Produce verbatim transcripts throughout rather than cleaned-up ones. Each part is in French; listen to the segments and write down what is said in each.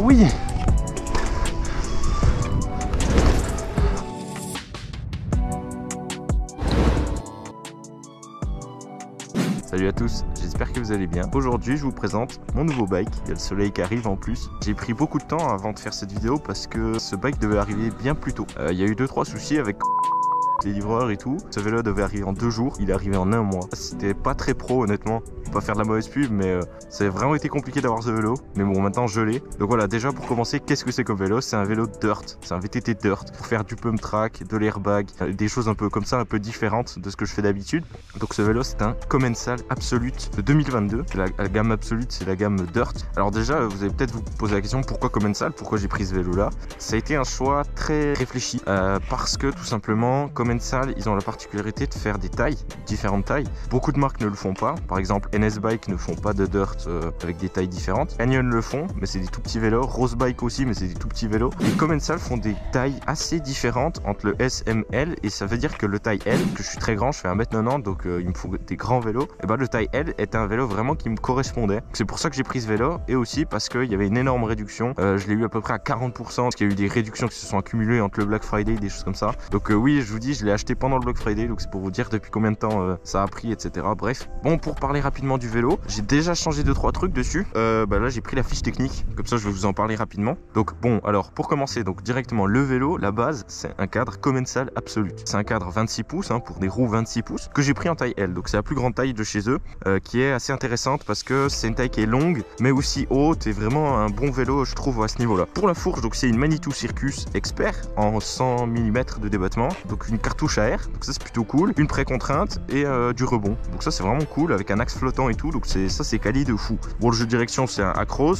oui. Salut à tous, j'espère que vous allez bien. Aujourd'hui je vous présente mon nouveau bike, il y a le soleil qui arrive en plus. J'ai pris beaucoup de temps avant de faire cette vidéo parce que ce bike devait arriver bien plus tôt. Euh, il y a eu deux trois soucis avec les livreurs et tout. Ce vélo devait arriver en deux jours, il est arrivé en un mois. C'était pas très pro honnêtement, je vais pas faire de la mauvaise pub mais euh, ça a vraiment été compliqué d'avoir ce vélo. Mais bon maintenant je l'ai. Donc voilà, déjà pour commencer, qu'est-ce que c'est comme vélo? C'est un vélo dirt, c'est un V T T dirt. Pour faire du pump track, de l'airbag, des choses un peu comme ça, un peu différentes de ce que je fais d'habitude. Donc ce vélo c'est un Commencal Absolute de deux mille vingt-deux. La, la gamme Absolute c'est la gamme dirt. Alors déjà vous allez peut-être vous poser la question pourquoi Commencal, pourquoi j'ai pris ce vélo là. Ça a été un choix très réfléchi euh, parce que tout simplement Commencal ils ont la particularité de faire des tailles, différentes tailles. Beaucoup de marques ne le font pas. Par exemple, N S Bike ne font pas de dirt euh, avec des tailles différentes. Canyon le font, mais c'est des tout petits vélos. Rose Bike aussi, mais c'est des tout petits vélos. Et Commencal font des tailles assez différentes entre le S, M, L. Et ça veut dire que le taille L, que je suis très grand, je fais un mètre quatre-vingt-dix, donc euh, il me faut des grands vélos. Et ben le taille L est un vélo vraiment qui me correspondait. C'est pour ça que j'ai pris ce vélo et aussi parce qu'il y avait une énorme réduction. Euh, je l'ai eu à peu près à quarante pour cent parce qu'il y a eu des réductions qui se sont accumulées entre le Black Friday, des choses comme ça. Donc euh, oui, je vous dis, je l'ai acheté pendant le Black Friday, donc c'est pour vous dire depuis combien de temps euh, ça a pris, et cetera. Bref, bon, pour parler rapidement du vélo, j'ai déjà changé deux trois trucs dessus. Euh, bah là, j'ai pris la fiche technique, comme ça je vais vous en parler rapidement. Donc bon, alors pour commencer, donc directement le vélo, la base, c'est un cadre Commencal Absolute. C'est un cadre vingt-six pouces hein, pour des roues vingt-six pouces que j'ai pris en taille L. Donc c'est la plus grande taille de chez eux, euh, qui est assez intéressante parce que c'est une taille qui est longue, mais aussi haute et vraiment un bon vélo, je trouve à ce niveau-là. Pour la fourche, donc c'est une Manitou Circus Expert en cent millimètres de débattement, donc une cartouche à air, donc ça c'est plutôt cool, une pré-contrainte et euh, du rebond, donc ça c'est vraiment cool avec un axe flottant et tout, donc c'est ça c'est quali de fou. Bon, le jeu de direction c'est un Acros.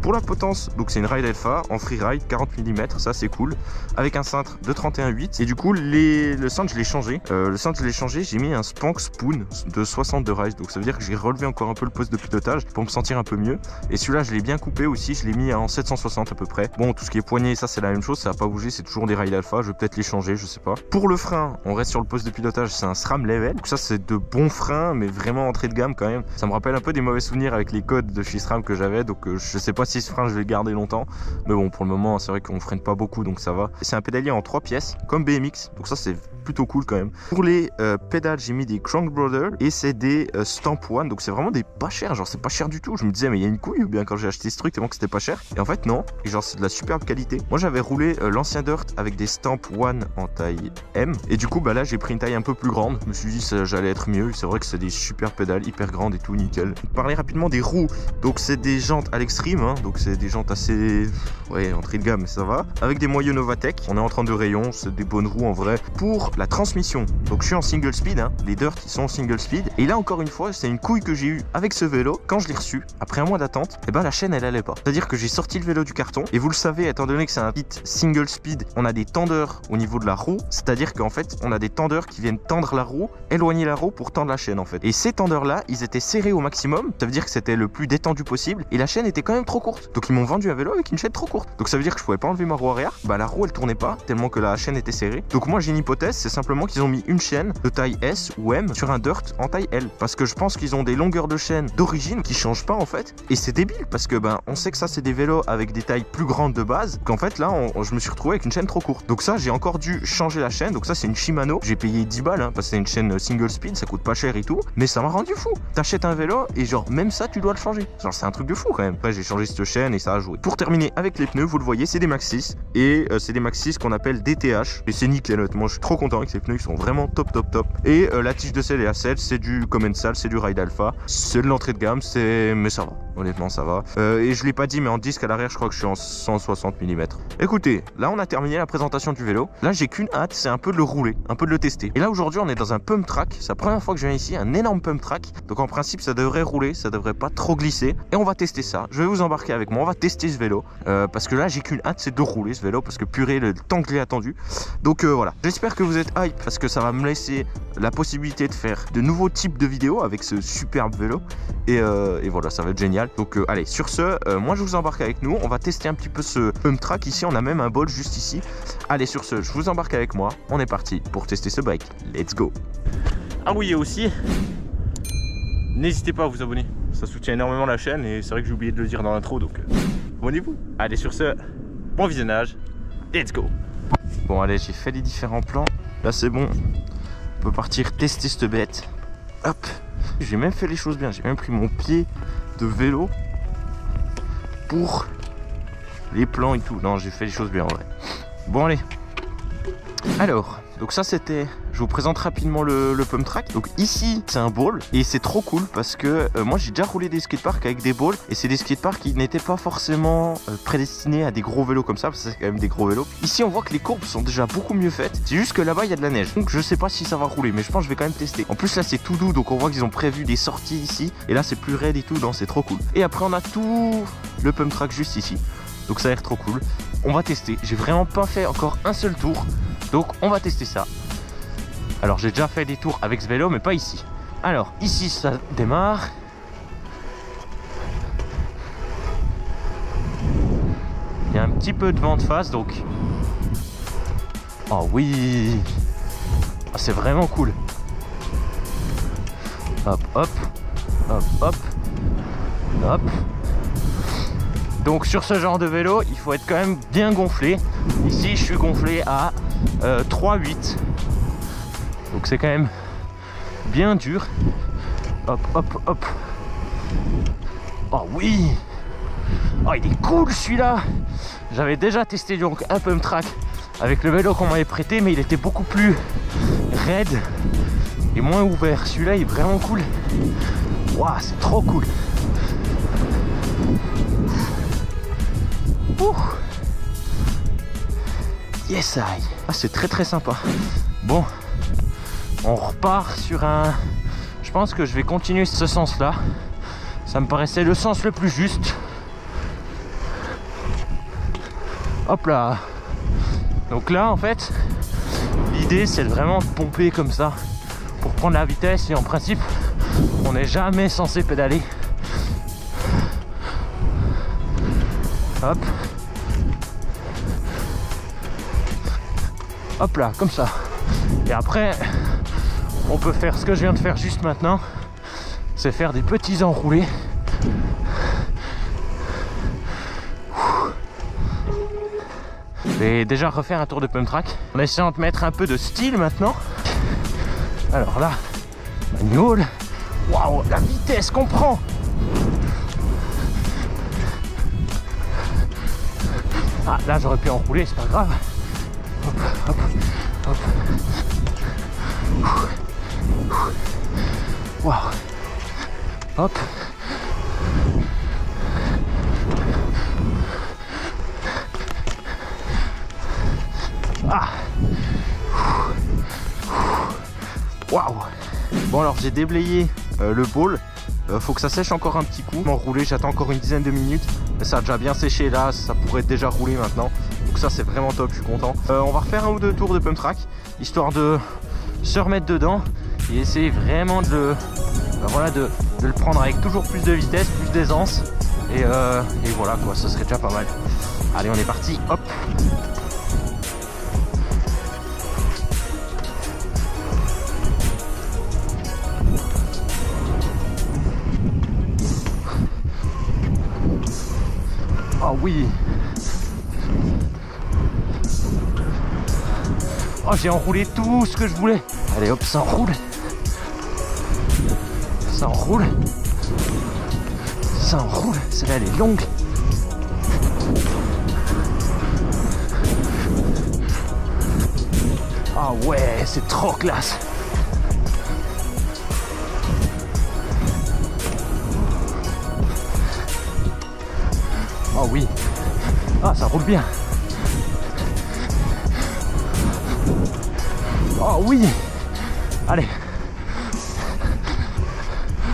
Pour la potence, donc c'est une Ride Alpha en freeride quarante millimètres, ça c'est cool, avec un cintre de trente et un virgule huit. Et du coup les, le cintre je l'ai changé, euh, le cintre je l'ai changé, j'ai mis un Spank Spoon de soixante de Rise, donc ça veut dire que j'ai relevé encore un peu le poste de pilotage pour me sentir un peu mieux. Et celui-là je l'ai bien coupé aussi, je l'ai mis en sept cent soixante à peu près. Bon, tout ce qui est poignée, ça c'est la même chose, ça va pas bouger, c'est toujours des Ride Alpha, je vais peut-être les changer, je sais pas. Pour le frein, on reste sur le poste de pilotage, c'est un SRAM level, donc ça c'est de bons freins mais vraiment entrée de gamme quand même. Ça me rappelle un peu des mauvais souvenirs avec les codes de chez SRAM que j'avais, donc euh, je sais pas si ce frein je vais le garder longtemps, mais bon pour le moment c'est vrai qu'on freine pas beaucoup donc ça va. C'est un pédalier en trois pièces comme B M X, donc ça c'est plutôt cool quand même. Pour les euh, pédales, j'ai mis des Crankbrothers et c'est des euh, Stamp One, donc c'est vraiment des pas chers, genre c'est pas cher du tout. Je me disais mais il y a une couille ou bien quand j'ai acheté ce truc tellement que c'était pas cher, et en fait non, et genre c'est de la superbe qualité. Moi j'avais roulé euh, l'ancien dirt avec des Stamp One en taille M. Et du coup bah là j'ai pris une taille un peu plus grande, je me suis dit ça j'allais être mieux. C'est vrai que c'est des super pédales hyper grandes et tout, nickel. Parler rapidement des roues, donc c'est des jantes à l'extrême hein, donc c'est des jantes assez ouais entrée de gamme, ça va, avec des moyeux Novatec. On est en trente-deux rayons, c'est des bonnes roues en vrai. Pour la transmission, donc je suis en single speed hein. Les dirt ils sont en single speed, et là encore une fois c'est une couille que j'ai eu avec ce vélo. Quand je l'ai reçu après un mois d'attente, et eh ben la chaîne elle allait pas, c'est à dire que j'ai sorti le vélo du carton, et vous le savez étant donné que c'est un kit single speed, on a des tendeurs au niveau de la roue, c'est à dire qu'en fait on a des tendeurs qui viennent tendre la roue, éloigner la roue pour tendre la chaîne en fait. Et ces tendeurs là ils étaient serrés au maximum, ça veut dire que c'était le plus détendu possible, et la chaîne était quand même trop courte. Donc ils m'ont vendu un vélo avec une chaîne trop courte, donc ça veut dire que je pouvais pas enlever ma roue arrière, bah la roue elle tournait pas tellement que la chaîne était serrée. Donc moi j'ai une hypothèse, c'est simplement qu'ils ont mis une chaîne de taille S ou M sur un dirt en taille L, parce que je pense qu'ils ont des longueurs de chaîne d'origine qui changent pas en fait, et c'est débile parce que ben on sait que ça c'est des vélos avec des tailles plus grandes de base, qu'en fait là on, je me suis retrouvé avec une chaîne trop courte. Donc ça j'ai encore dû changer la chaîne, donc ça c'est une Shimano, j'ai payé dix balles hein, parce que c'est une chaîne single speed, ça coûte pas cher et tout, mais ça m'a rendu fou. T'achètes un vélo et genre même ça tu dois le changer, genre c'est un truc de fou quand même. Après j'ai changé cette chaîne et ça a joué. Pour terminer avec les pneus, vous le voyez c'est des Maxxis, et euh, c'est des Maxxis qu'on appelle D T H, et c'est nickel honnêtement, je suis trop content avec ces pneus, ils sont vraiment top top top. Et euh, la tige de selle et la selle c'est du Commencal, c'est du Ride Alpha, c'est de l'entrée de gamme, c'est mais ça va honnêtement ça va. Euh, et je l'ai pas dit mais en disque à l'arrière je crois que je suis en cent soixante millimètres. Écoutez, là on a terminé la présentation du vélo, là j'ai qu'une hâte, c'est un peu de le rouler, un peu de le tester. Et là aujourd'hui on est dans un pump track, c'est la première fois que je viens ici, un énorme pump track, donc en principe ça devrait rouler, ça devrait pas trop glisser, et on va tester ça. Je vais vous embarquer avec moi, on va tester ce vélo euh, parce que là j'ai qu'une hâte, c'est de rouler ce vélo, parce que purée le temps que j'ai attendu. Donc euh, voilà, j'espère que vous êtes hype parce que ça va me laisser la possibilité de faire de nouveaux types de vidéos avec ce superbe vélo, et, euh, et voilà ça va être génial. Donc euh, allez, sur ce, euh, moi je vous embarque avec nous, on va tester un petit peu ce pump track. Ici on a même un bol juste ici. Allez, sur ce, je vous embarque avec moi, on est parti pour tester ce bike, let's go. Ah oui, et aussi n'hésitez pas à vous abonner, ça soutient énormément la chaîne, et c'est vrai que j'ai oublié de le dire dans l'intro, donc abonnez-vous. Allez, sur ce, bon visionnage, let's go. Bon, allez, j'ai fait les différents plans. Là, c'est bon. On peut partir tester cette bête. Hop. J'ai même fait les choses bien. J'ai même pris mon pied de vélo pour les plans et tout. Non, j'ai fait les choses bien en vrai. Bon, allez. Alors, donc ça c'était, je vous présente rapidement le, le pump track. Donc ici c'est un ball et c'est trop cool parce que euh, moi j'ai déjà roulé des skateparks avec des balls et c'est des skateparks qui n'étaient pas forcément euh, prédestinés à des gros vélos comme ça, parce que c'est quand même des gros vélos. Ici on voit que les courbes sont déjà beaucoup mieux faites, c'est juste que là-bas il y a de la neige. Donc je sais pas si ça va rouler mais je pense que je vais quand même tester. En plus là c'est tout doux donc on voit qu'ils ont prévu des sorties ici et là c'est plus raide et tout, non c'est trop cool. Et après on a tout le pump track juste ici. Donc ça a l'air trop cool. On va tester, j'ai vraiment pas fait encore un seul tour. Donc on va tester ça. Alors j'ai déjà fait des tours avec ce vélo mais pas ici. Alors ici ça démarre. Il y a un petit peu de vent de face donc. Oh oui, oh, c'est vraiment cool. Hop hop. Hop hop. Hop. Donc sur ce genre de vélo, il faut être quand même bien gonflé. Ici, je suis gonflé à euh, trois virgule huit. Donc c'est quand même bien dur. Hop, hop, hop. Oh oui! Oh, il est cool celui-là! J'avais déjà testé donc un pump track avec le vélo qu'on m'avait prêté, mais il était beaucoup plus raide et moins ouvert. Celui-là, il est vraiment cool. Waouh, c'est trop cool! Ouh. Yes, aïe. Ah, c'est très très sympa. Bon, on repart sur un... Je pense que je vais continuer ce sens-là. Ça me paraissait le sens le plus juste. Hop là. Donc là, en fait, l'idée, c'est vraiment de pomper comme ça pour prendre la vitesse. Et en principe, on n'est jamais censé pédaler. Hop. Hop là, comme ça. Et après, on peut faire ce que je viens de faire juste maintenant. C'est faire des petits enroulés. Et déjà refaire un tour de pump track. En essayant de mettre un peu de style maintenant. Alors là, manual. Waouh, la vitesse qu'on prend. Ah, là j'aurais pu enrouler, c'est pas grave. Hop, hop, hop. Waouh. Hop. Ah. Waouh. Bon alors j'ai déblayé euh, le ball. Euh, faut que ça sèche encore un petit coup. M'enrouler, j'attends encore une dizaine de minutes. Mais ça a déjà bien séché là, ça pourrait déjà rouler maintenant. Donc ça c'est vraiment top, je suis content. Euh, on va refaire un ou deux tours de pump track, histoire de se remettre dedans et essayer vraiment de le, ben voilà, de, de le prendre avec toujours plus de vitesse, plus d'aisance. Et, euh, et voilà quoi, ça serait déjà pas mal. Allez, on est parti, hop. Ah oui. Oh, j'ai enroulé tout ce que je voulais. Allez hop, ça enroule. Ça enroule. Ça enroule. Celle-là, elle est longue. Ah ouais, c'est trop classe. Oh oui, ah ça roule bien. Oh oui, allez.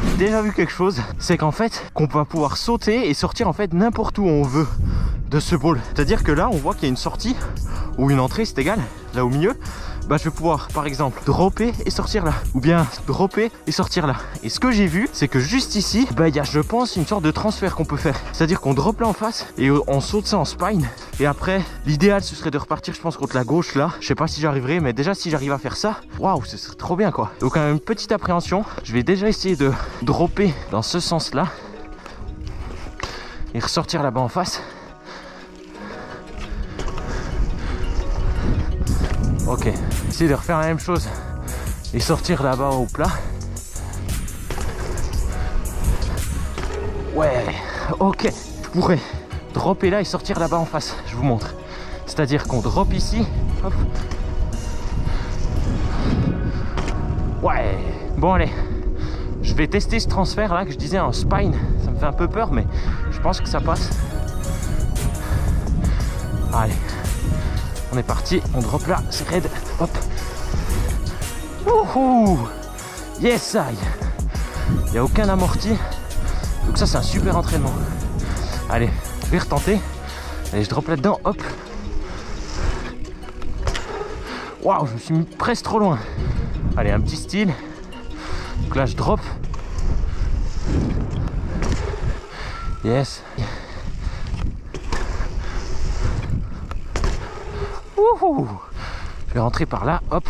J'ai déjà vu quelque chose, c'est qu'en fait, qu'on va pouvoir sauter et sortir en fait n'importe où on veut de ce ball. C'est-à-dire que là, on voit qu'il y a une sortie ou une entrée, c'est égal, là au milieu. Bah, je vais pouvoir par exemple dropper et sortir là, ou bien dropper et sortir là. Et ce que j'ai vu, c'est que juste ici, bah, il y a, je pense, une sorte de transfert qu'on peut faire. C'est-à-dire qu'on drop là en face et on saute ça en spine. Et après, l'idéal ce serait de repartir, je pense, contre la gauche là. Je sais pas si j'arriverai, mais déjà si j'arrive à faire ça, waouh, ce serait trop bien quoi. Donc, une petite appréhension. Je vais déjà essayer de dropper dans ce sens là et ressortir là-bas en face. Ok, essayer de refaire la même chose et sortir là-bas au plat. Ouais, ok, je pourrais dropper là et sortir là-bas en face, je vous montre. C'est-à-dire qu'on drop ici, hop. Ouais, bon allez, je vais tester ce transfert là que je disais en spine, ça me fait un peu peur mais je pense que ça passe. Allez, on est parti, on drop là, c'est raide, hop. Wouhou, yes aïe. Il n'y a aucun amorti, donc ça c'est un super entraînement. Allez, je vais retenter, allez je drop là-dedans, hop. Waouh, je me suis mis presque trop loin. Allez, un petit style. Donc là, je drop. Yes. Wouhou. Je vais rentrer par là. Hop.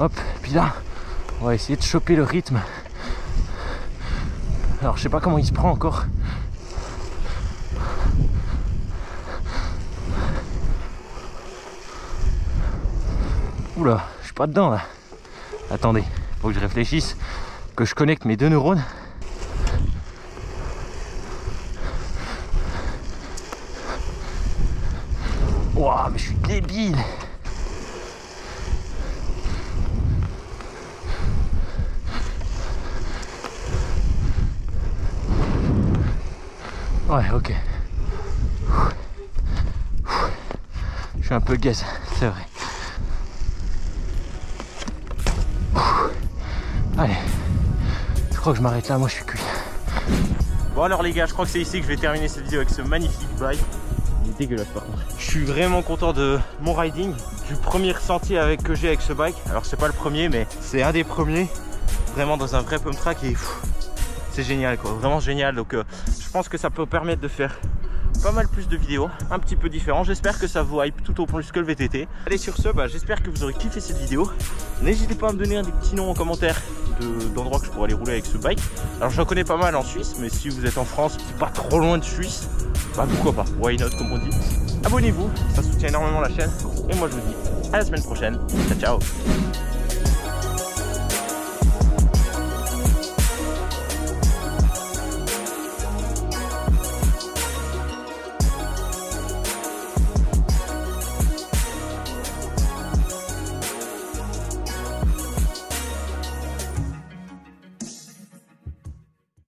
Hop. Puis là, on va essayer de choper le rythme. Alors, je sais pas comment il se prend encore. Oula, je suis pas dedans là. Attendez, faut que je réfléchisse, que je connecte mes deux neurones. Ouah, mais je suis débile. Ouais, ok. Je suis un peu gaze, c'est vrai. Allez, je crois que je m'arrête là, moi je suis cuit. Bon alors les gars, je crois que c'est ici que je vais terminer cette vidéo avec ce magnifique bike. Il est dégueulasse par contre. Je suis vraiment content de mon riding, du premier ressenti avec, que j'ai avec ce bike. Alors c'est pas le premier mais c'est un des premiers, vraiment dans un vrai pump track et c'est génial quoi, vraiment génial. Donc euh, je pense que ça peut permettre de faire pas mal plus de vidéos, un petit peu différent. J'espère que ça vous hype tout au plus que le V T T. Allez sur ce, bah, j'espère que vous aurez kiffé cette vidéo. N'hésitez pas à me donner des petits noms en commentaire d'endroits de, que je pourrais aller rouler avec ce bike. Alors j'en connais pas mal en Suisse, mais si vous êtes en France, pas trop loin de Suisse, bah pourquoi pas, why not comme on dit. Abonnez-vous, ça soutient énormément la chaîne. Et moi je vous dis à la semaine prochaine, ciao ciao.